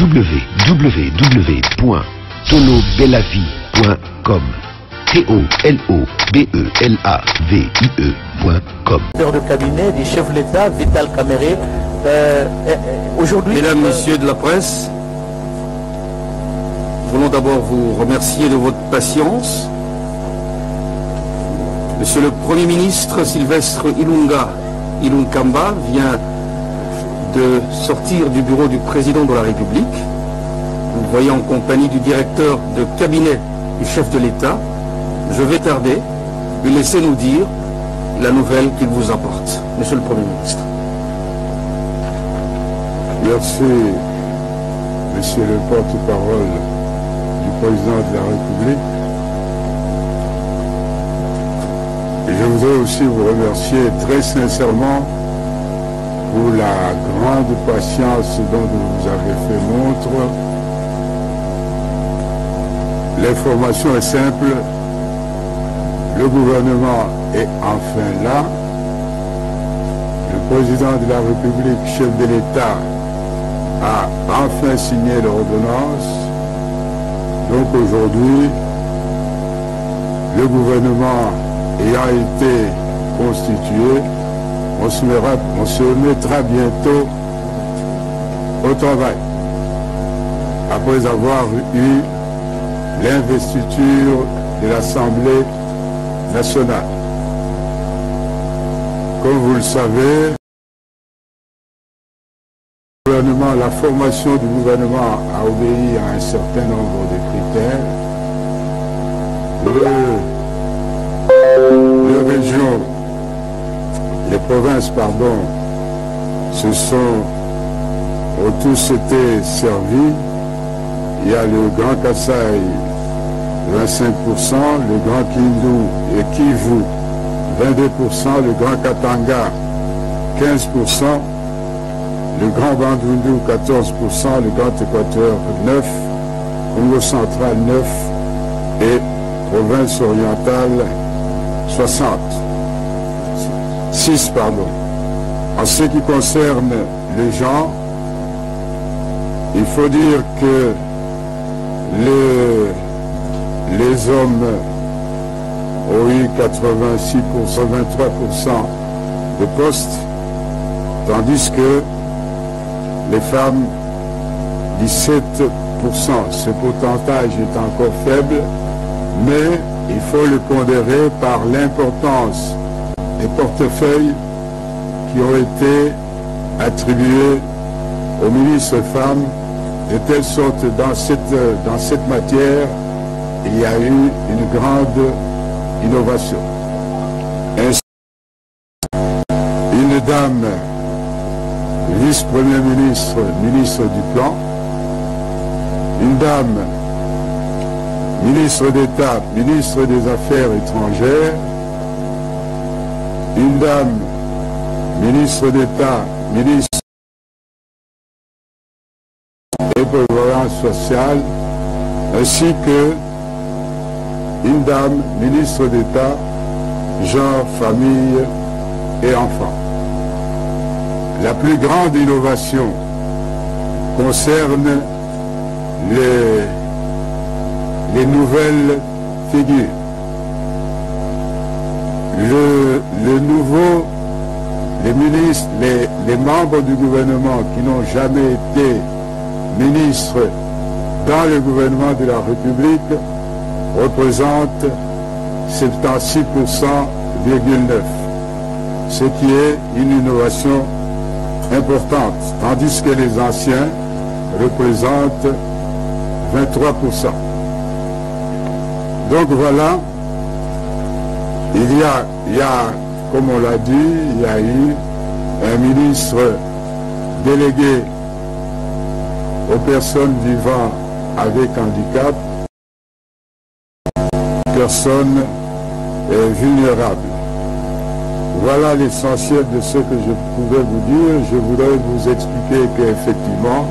www.tolobelavie.com TOLOBELAVIE.com. Père de cabinet du chef de l'État, Vital Caméré, aujourd'hui... Mesdames, Messieurs de la presse, nous voulons d'abord vous remercier de votre patience. Monsieur le Premier ministre Sylvestre Ilunga Ilunkamba vient de sortir du bureau du Président de la République. Vous le voyez en compagnie du directeur de cabinet du chef de l'État. Je vais tarder, mais laissez-nous dire la nouvelle qu'il vous apporte. Monsieur le Premier ministre. Merci, Monsieur le porte-parole du Président de la République. Et je voudrais aussi vous remercier très sincèrement pour la grande patience dont vous avez fait montre. L'information est simple. Le gouvernement est enfin là. Le président de la République, chef de l'État, a enfin signé l'ordonnance. Donc aujourd'hui, le gouvernement ayant été constitué, on se mettra bientôt au travail. Après avoir eu l'investiture de l'Assemblée nationale. Comme vous le savez, la formation du gouvernement a obéi à un certain nombre de critères. Les provinces se sont tous été servies. Il y a le Grand Kasaï 25%, le Grand Kindu et Kivu 22%, le Grand Katanga 15%, le Grand Bandundu 14%, le Grand Équateur 9%, Congo Central 9% et Province Orientale 6%. En ce qui concerne les gens, il faut dire que les hommes ont eu 23% de postes, tandis que les femmes 17%. Ce pourcentage est encore faible, mais il faut le pondérer par l'importance des portefeuilles qui ont été attribués aux ministres femmes, de telle sorte que dans cette matière, il y a eu une grande innovation. Ainsi, une dame vice-première ministre, ministre du Plan, une dame ministre d'État, ministre des Affaires étrangères, une dame ministre d'État, ministre des prévoyances sociales, ainsi que une dame ministre d'État, genre, famille et enfants. La plus grande innovation concerne les nouvelles figures. Les membres du gouvernement qui n'ont jamais été ministres dans le gouvernement de la République représentent 76,9%, ce qui est une innovation importante, tandis que les anciens représentent 23%. Donc voilà, il y a, comme on l'a dit, il y a eu un ministre délégué aux personnes vivant avec handicap, personnes vulnérables. Voilà l'essentiel de ce que je pouvais vous dire. Je voudrais vous expliquer qu'effectivement,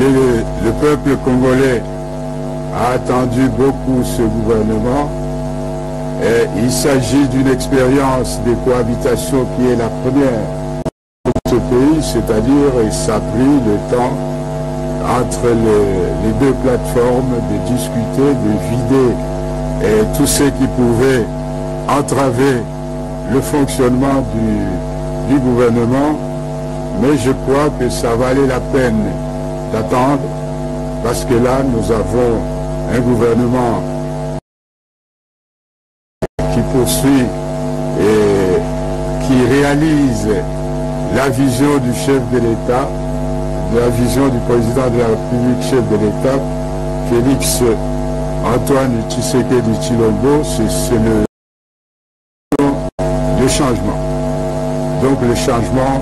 le peuple congolais a attendu beaucoup ce gouvernement. Et il s'agit d'une expérience de cohabitation qui est la première de ce pays, c'est-à-dire ça a pris le temps entre les deux plateformes, de discuter, de vider tout ce qui pouvait entraver le fonctionnement du gouvernement. Mais je crois que ça valait la peine d'attendre, parce que là, nous avons un gouvernement qui poursuit et qui réalise la vision du chef de l'État, la vision du président de la République, chef de l'État, Félix Antoine Tshisekedi Tshilombo. C'est le changement. Donc le changement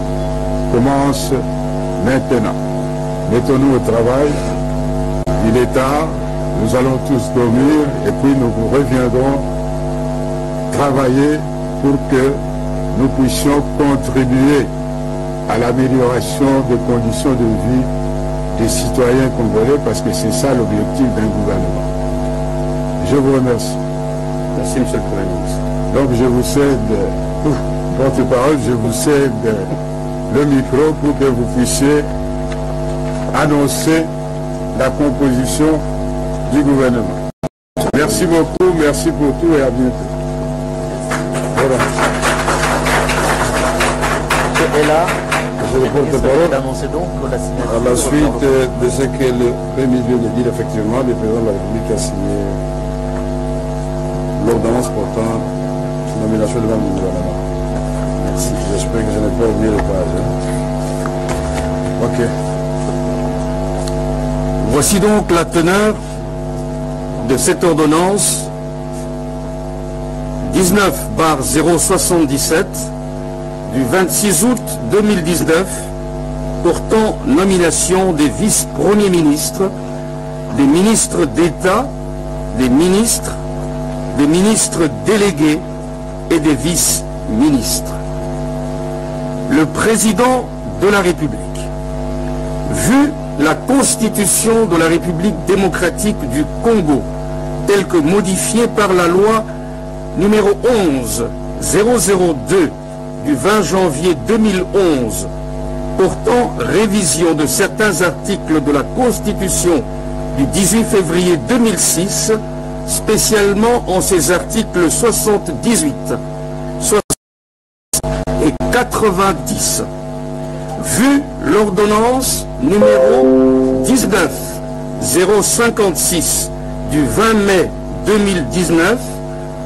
commence maintenant. Mettons-nous au travail. Il est tard, nous allons tous dormir et puis nous reviendrons travailler pour que nous puissions contribuer à l'amélioration des conditions de vie des citoyens congolais, parce que c'est ça l'objectif d'un gouvernement. Je vous remercie. Merci, M. le Premier ministre. Donc je vous cède, porte-parole, je vous cède le micro pour que vous puissiez annoncer la composition du gouvernement. Merci beaucoup, merci pour tout et à bientôt. Voilà. Et là, je le porte-parole à la suite de ce que le Premier ministre vient de dire. Effectivement, le président de la République a signé l'ordonnance portant nomination de membre du gouvernement. Merci. J'espère que je n'ai pas oublié le page. Hein. Ok. Voici donc la teneur de cette ordonnance 19/077 du 26 août 2019 portant nomination des vice-premiers ministres, des ministres d'État, des ministres délégués et des vice-ministres. Le président de la République, vu la Constitution de la République démocratique du Congo, telle que modifiée par la loi numéro 11-002 du 20 janvier 2011, portant révision de certains articles de la Constitution du 18 février 2006, spécialement en ses articles 78, 60 et 90. Vu l'ordonnance numéro 19-056 du 20 mai 2019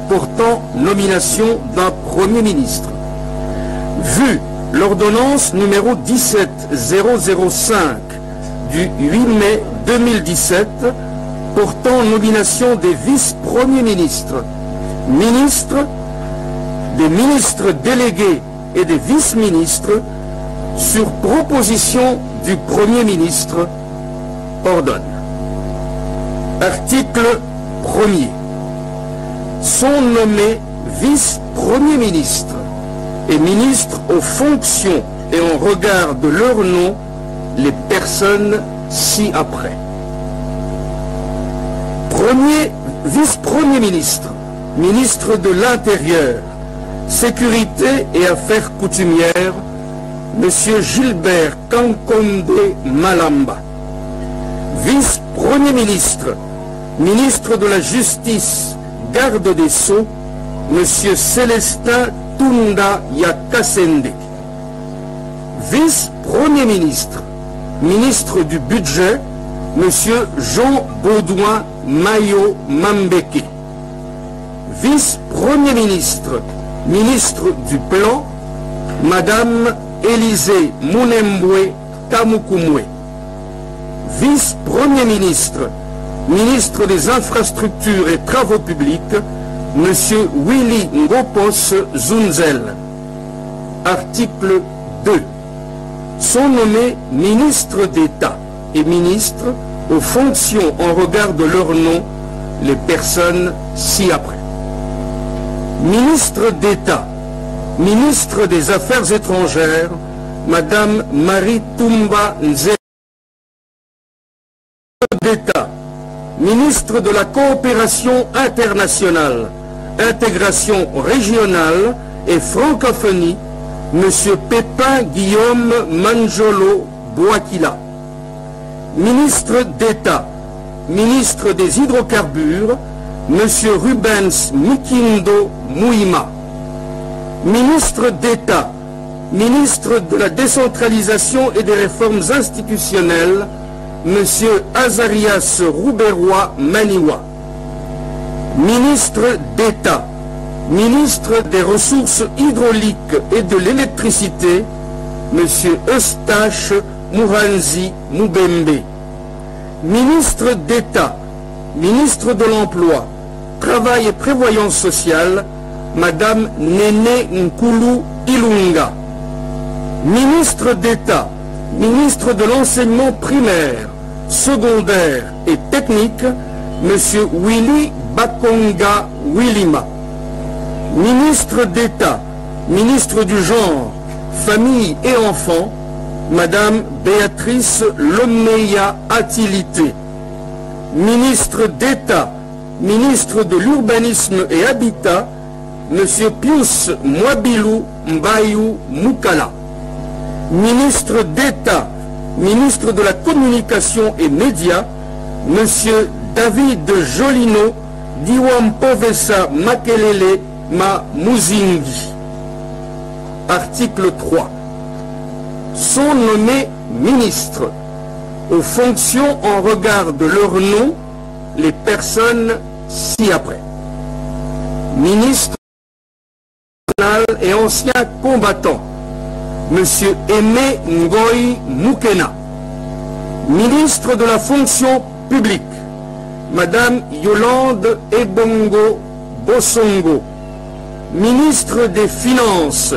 portant nomination d'un Premier ministre. Vu l'ordonnance numéro 17-005 du 8 mai 2017 portant nomination des vice-premiers ministres, des ministres délégués et des vice-ministres, sur proposition du Premier ministre, ordonne. Article 1er. Sont nommés vice-premiers ministres et ministres aux fonctions et en regard de leur nom les personnes ci-après. Vice-premier ministre, ministre de l'Intérieur, Sécurité et Affaires coutumières, M. Gilbert Kankonde Malamba. Vice-premier ministre, ministre de la Justice, garde des Sceaux, M. Célestin Tounda Yakasende. Vice-premier ministre, ministre du Budget, M. Jean-Baudouin Mayo Mambeke. Vice-premier ministre, ministre du Plan, Madame Élisée Mounemboué Tamoukoumoué. Vice-premier ministre, ministre des Infrastructures et Travaux Publics, Monsieur Willy Ngopos Zunzel. Article 2. Sont nommés ministres d'État et ministres aux fonctions en regard de leur nom, les personnes ci-après. Ministre d'État, ministre des Affaires étrangères, Madame Marie Tumba Nzé. D'État, ministre de la Coopération internationale, Intégration régionale et francophonie, Monsieur Pépin Guillaume Manjolo-Boakila. ministre d'État, ministre des Hydrocarbures, M. Rubens Mikindo Mouima, ministre d'État, ministre de la Décentralisation et des Réformes Institutionnelles, M. Azarias Rouberois Maniwa, ministre d'État, ministre des Ressources hydrauliques et de l'électricité, M. Eustache Mouranzi Moubembe, ministre d'État, ministre de l'Emploi, Travail et Prévoyance sociale, Madame Néné Nkoulou Ilunga, ministre d'État, ministre de l'Enseignement primaire, secondaire et technique, Monsieur Willy Bakonga Wilima, ministre d'État, ministre du Genre, Famille et Enfants, Madame Béatrice Loméa Atilité, ministre d'État, ministre de l'Urbanisme et Habitat, Monsieur Pius Mwabilou Mbayou Moukala, ministre d'État, ministre de la Communication et Médias, Monsieur David de Jolino diwampovesa Makelele ma muzingi. Article 3. Sont nommés ministres aux fonctions en regard de leur nom les personnes ci-après. Ministre et ancien combattant, Monsieur Aimé Ngoy Mukena. Ministre de la fonction publique, Madame Yolande Ebongo Bosongo. Ministre des Finances,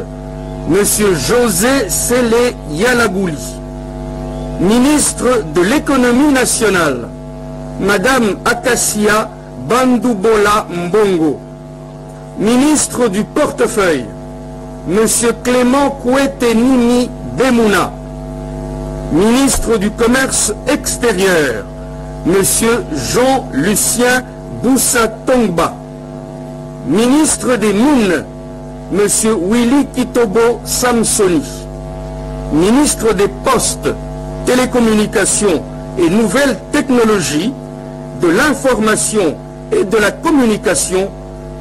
Monsieur José Sélé Yalagouli. Ministre de l'Économie nationale, Madame Acacia Bandoubola Mbongo. Ministre du Portefeuille, Monsieur Clément Koueténimi-Demouna. Ministre du Commerce extérieur, Monsieur Jean-Lucien Boussatongba. Ministre des Mines, Monsieur Willy Kitobo-Samsoni. Ministre des Postes, Télécommunications et Nouvelles Technologies, de l'Information et de la Communication,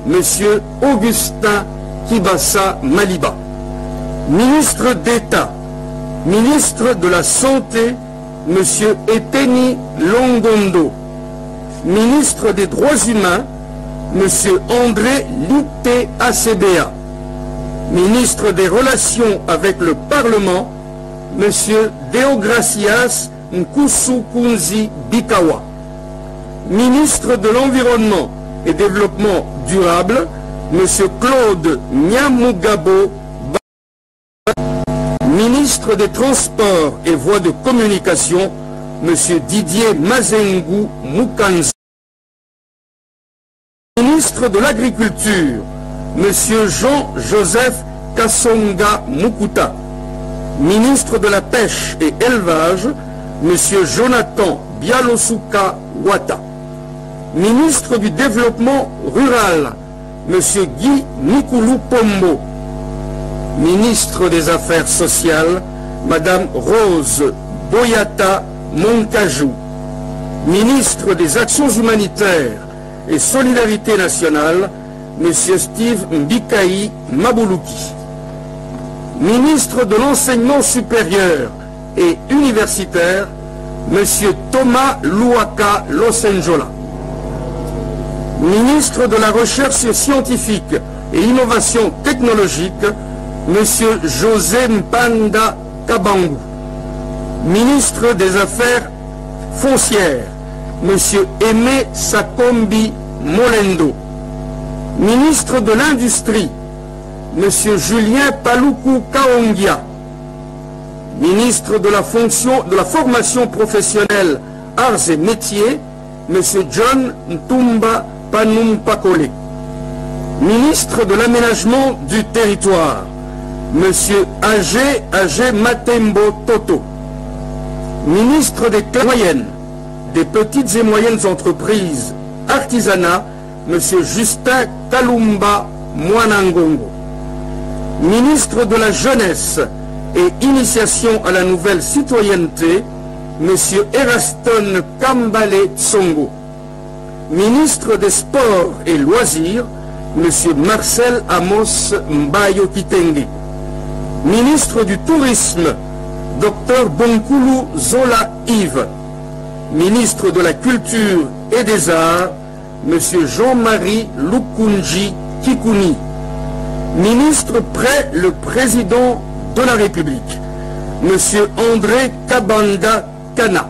Monsieur Augustin Kibasa Maliba. Ministre d'État, ministre de la Santé, Monsieur Eteni Longondo. Ministre des Droits humains, Monsieur André Lute-Acébia. Ministre des Relations avec le Parlement, Monsieur Déogracias Nkoussoukounzi-Bikawa. Ministre de l'Environnement et Développement durable, Monsieur Claude Nyamugabo Baba. Ministre des Transports et Voies de Communication, Monsieur Didier Mazengou Mukanzo. Ministre de l'Agriculture, Monsieur Jean-Joseph Kassonga Mukuta. Ministre de la Pêche et Élevage, Monsieur Jonathan Bialosuka Wata. Ministre du Développement rural, Monsieur Guy Nikoulou Pombo. Ministre des Affaires sociales, Madame Rose Boyata Monkajou. Ministre des Actions humanitaires et Solidarité nationale, Monsieur Steve Mbikaï Maboulouki. Ministre de l'Enseignement supérieur et universitaire, Monsieur Thomas Louaka Losenjola. Ministre de la Recherche scientifique et innovation technologique, Monsieur José Mpanda Kabangou. Ministre des Affaires foncières, Monsieur Aimé Sakombi Molendo. Ministre de l'Industrie, Monsieur Julien Paloukou Kaongia. Ministre de la Formation professionnelle, Arts et Métiers, Monsieur John Ntumba Panumpakole. Ministre de l'Aménagement du Territoire, Monsieur Agé Matembo Toto. Ministre des Classes moyennes, des Petites et Moyennes Entreprises, Artisanat, Monsieur Justin Kalumba Mwanangongo. Ministre de la Jeunesse et Initiation à la Nouvelle Citoyenneté, M. Eraston Kambale Tsongo. Ministre des Sports et Loisirs, M. Marcel Amos Mbayo Kitenge. Ministre du Tourisme, Dr Bonkoulou Zola Yves. Ministre de la Culture et des Arts, M. Jean-Marie Lukunji Kikuni. Ministre près le Président de la République, M. André Kabanda Kana.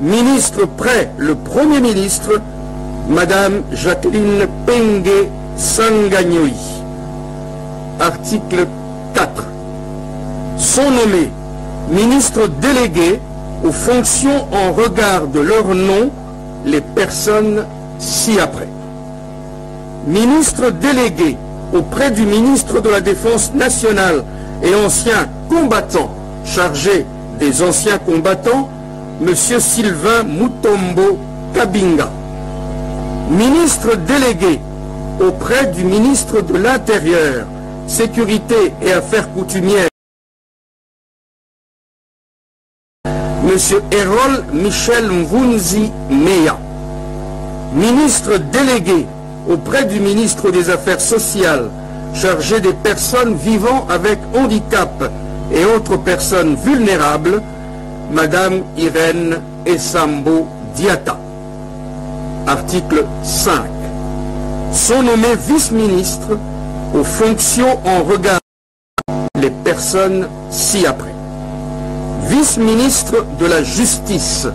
Ministre près le Premier ministre, Madame Jacqueline Penge Sanganyoui. Article 4. Sont nommés ministres délégués aux fonctions en regard de leur nom les personnes ci-après. Ministre délégué auprès du ministre de la Défense nationale et ancien combattant chargé des anciens combattants, M. Sylvain Moutombo Kabinga. Ministre délégué auprès du ministre de l'Intérieur, Sécurité et Affaires coutumières, M. Erol Michel Mvunzi Meya. Ministre délégué auprès du ministre des Affaires sociales, chargé des personnes vivant avec handicap et autres personnes vulnérables, Madame Irène Essambo Diata. Article 5. Sont nommés vice-ministres aux fonctions en regard les personnes ci-après. Vice-ministre de la Justice,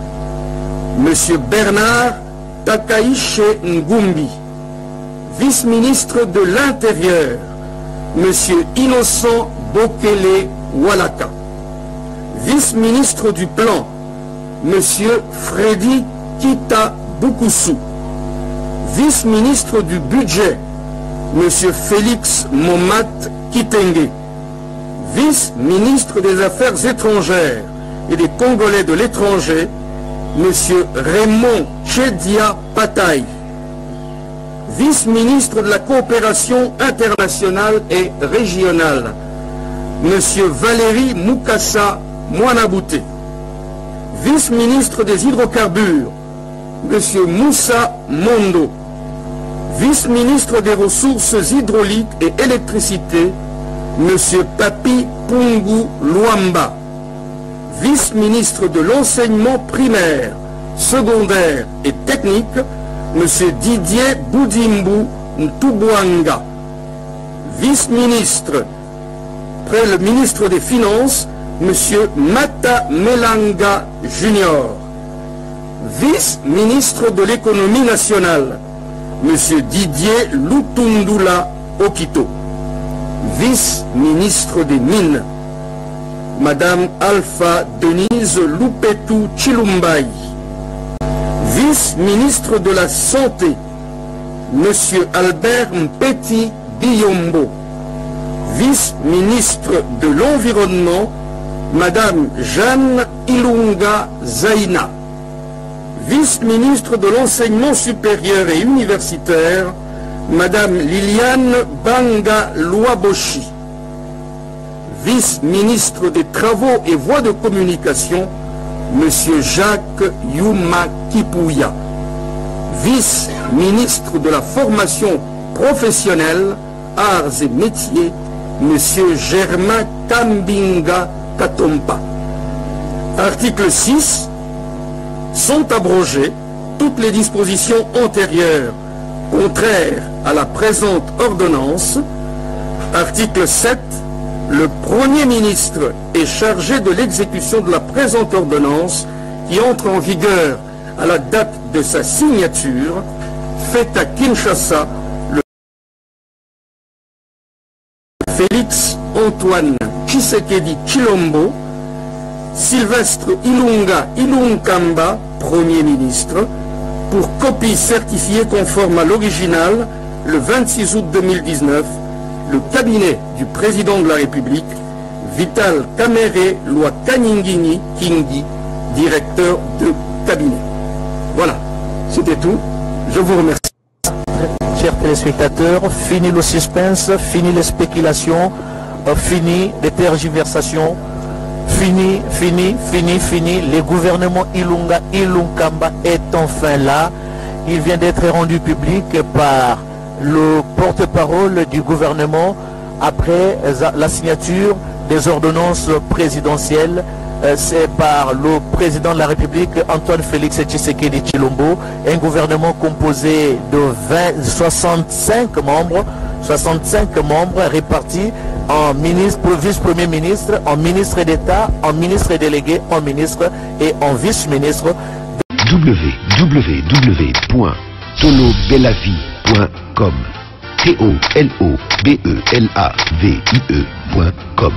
M. Bernard Takaiche Ngumbi. Vice-ministre de l'Intérieur, M. Innocent Bokele Walaka. Vice-ministre du Plan, M. Freddy Kita Bukusu. Vice-ministre du Budget, M. Félix Momat Kitenge. Vice-ministre des Affaires étrangères et des Congolais de l'étranger, M. Raymond Chedia Pataï. Vice-ministre de la Coopération internationale et régionale, M. Valérie Moukassa Mouanabouté. Vice-ministre des Hydrocarbures, M. Moussa Mondo. Vice-ministre des Ressources hydrauliques et électricité, M. Papi Pungu Luamba. Vice-ministre de l'enseignement primaire, secondaire et technique, M. Didier Boudimbu Ntubwanga. Vice-ministre près le ministre des Finances, M. Mata Melanga Junior. Vice-ministre de l'économie nationale, M. Didier Lutundula Okito. Vice-ministre des Mines, Madame Alpha Denise Lupetu Chilumbai. Vice-ministre de la Santé, M. Albert Mpeti Biombo. Vice-ministre de l'Environnement, Madame Jeanne Ilunga Zaina. Vice-ministre de l'Enseignement supérieur et universitaire, Madame Liliane Banga Luaboshi. Vice-ministre des Travaux et Voies de communication, M. Jacques Yuma Kipuya. Vice-ministre de la Formation professionnelle, Arts et Métiers, M. Germain Kambinga Katompa. Article 6. Sont abrogées toutes les dispositions antérieures contraires à la présente ordonnance. Article 7. Le Premier ministre est chargé de l'exécution de la présente ordonnance qui entre en vigueur à la date de sa signature, faite à Kinshasa le Félix Antoine Tshisekedi Tshilombo, Sylvestre Ilunga Ilunkamba, Premier ministre, pour copie certifiée conforme à l'original le 26 août 2019, le cabinet du président de la République, Vital Kamere Luakaningini Kingi, directeur de cabinet. Voilà, c'était tout. Je vous remercie. Chers téléspectateurs, fini le suspense, fini les spéculations, fini les tergiversations. Fini. Le gouvernement Ilunga Ilunkamba est enfin là. Il vient d'être rendu public par le porte-parole du gouvernement après la signature des ordonnances présidentielles. C'est par le président de la République, Antoine Félix Tshisekedi Tshilombo, un gouvernement composé de 65 membres répartis en ministre, vice-premier ministre, en ministre d'État, en ministre délégué, en ministre et en vice-ministre. www.tolobelavie.com